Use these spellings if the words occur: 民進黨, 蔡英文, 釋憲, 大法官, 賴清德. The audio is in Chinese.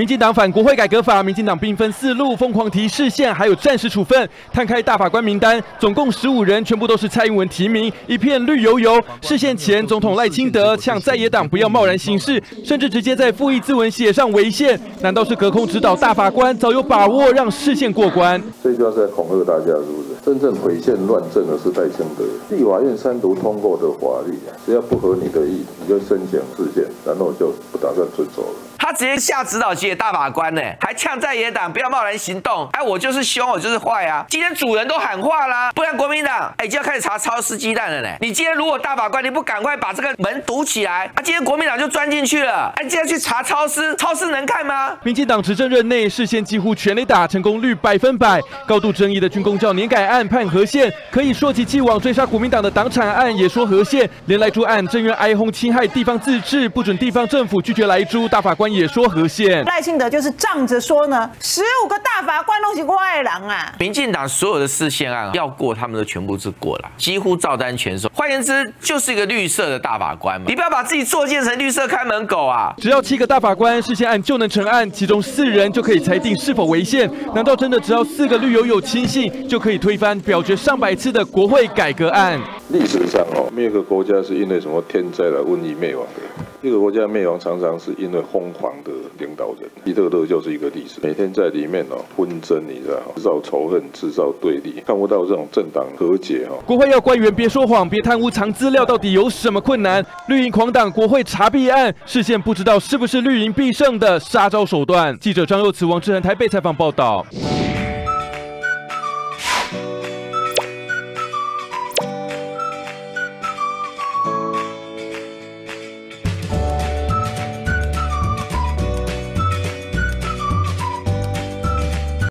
民进党反国会改革法，民进党兵分四路，疯狂提释宪，还有战时处分。摊开大法官名单，总共15人，全部都是蔡英文提名，一片绿油油。释宪前，总统赖清德呛在野党不要贸然行事，甚至直接在复议咨文写上违宪。难道是隔空指导大法官早有把握让释宪过关？这就要在恐吓大家，是不是？真正违宪乱政的是赖清德。立法院三读通过的法律，只要不合你的意，你就申请释宪，然后就不打算遵守了。 他直接下指导棋给大法官呢，还呛在野党不要贸然行动。哎，我就是凶，我就是坏啊！今天主人都喊话啦，不然国民党哎就要开始查超市鸡蛋了呢。你今天如果大法官你不赶快把这个门堵起来，啊，今天国民党就钻进去了。哎，今天去查超市，超市能看吗？民进党执政任内，释宪几乎全垒打成功率100%，高度争议的军工教年改案判合宪，可以说起既往追杀国民党的党产案也说合宪，连莱猪案正院哀轰侵害地方自治，不准地方政府拒绝莱猪，大法官 也说合宪，赖清德就是仗着说呢，15个大法官都是外人啊。民进党所有的释宪案要过，他们都全部是过了，几乎照单全收。换言之，就是一个绿色的大法官嘛。你不要把自己作践成绿色看门狗啊！只要7个大法官释宪案就能成案，其中4人就可以裁定是否违宪。难道真的只要4个绿油油亲信就可以推翻表决上百次的国会改革案？历史上哦，没有一个国家是因为什么天灾来瘟疫灭亡的。 一个国家灭亡常常是因为疯狂的领导人，希特勒就是一个例子。每天在里面纷争，你知道，制造仇恨，制造对立，看不到这种政党和解国会要官员别说谎，别贪污藏资料，到底有什么困难？绿营狂党国会查弊案，事先不知道是不是绿营必胜的杀招手段。记者张佑慈、王志恒台北采访报道。